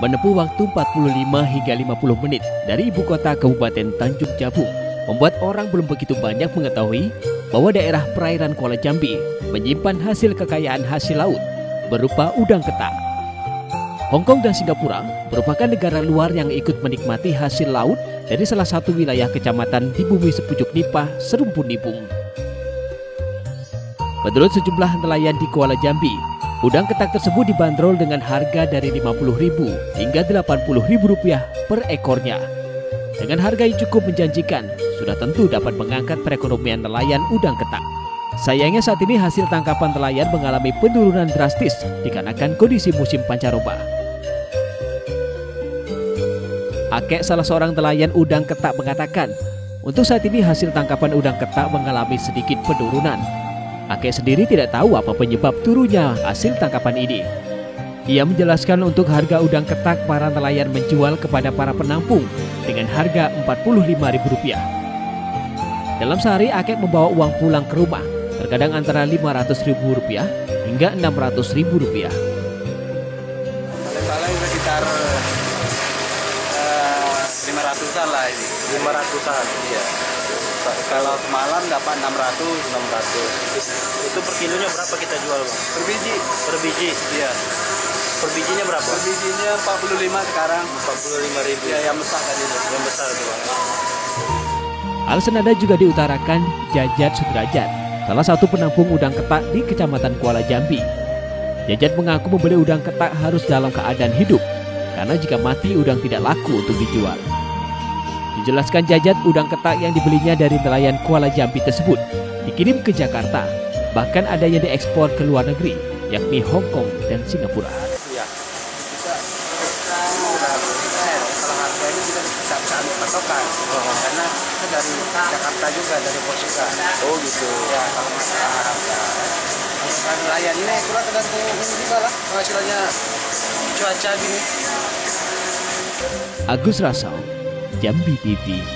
menempuh waktu 45 hingga 50 menit dari ibu kota Kabupaten Tanjung Jabung membuat orang belum begitu banyak mengetahui bahwa daerah perairan Kuala Jambi menyimpan hasil kekayaan hasil laut berupa udang ketak. Hongkong dan Singapura merupakan negara luar yang ikut menikmati hasil laut dari salah satu wilayah kecamatan di bumi Sepucuk Nipah Serumpun Nibung. Menurut sejumlah nelayan di Kuala Jambi, udang ketak tersebut dibanderol dengan harga dari Rp50.000 hingga Rp80.000 per ekornya. Dengan harga yang cukup menjanjikan, sudah tentu dapat mengangkat perekonomian nelayan udang ketak. Sayangnya saat ini hasil tangkapan nelayan mengalami penurunan drastis dikarenakan kondisi musim pancaroba. Akek salah seorang nelayan udang ketak mengatakan, untuk saat ini hasil tangkapan udang ketak mengalami sedikit penurunan. Akek sendiri tidak tahu apa penyebab turunnya hasil tangkapan ini. Ia menjelaskan untuk harga udang ketak para nelayan menjual kepada para penampung dengan harga Rp45.000. Dalam sehari Akek membawa uang pulang ke rumah, terkadang antara Rp500.000 hingga Rp600.000. Paling sekitar 500-an lah ini. 500-an, iya. Kalau semalam dapat 600. Itu per kilonya berapa kita jual, Bang? Per biji. Per biji, iya. Per bijinya berapa? Per bijinya 45 sekarang. 45.000. Ya, yang besar tadi itu. Yang besar itu, Bang. Hal senada juga diutarakan Jajat Sudrajat, salah satu penampung udang ketak di Kecamatan Kuala Jambi. Jajat mengaku membeli udang ketak harus dalam keadaan hidup, karena jika mati udang tidak laku untuk dijual. Dijelaskan Jajat, udang ketak yang dibelinya dari nelayan Kuala Jambi tersebut dikirim ke Jakarta, bahkan ada yang diekspor ke luar negeri, yakni Hongkong dan Singapura. Ya, kita sudah kalau harganya kita tidak kami patokan, karena kita dari Jakarta juga, dari Portugal. Oh gitu. Ya, kalau masalah nelayan ini kurang tergantung juga lah penghasilannya cuaca gini. Agus Rasau, Jambi TV.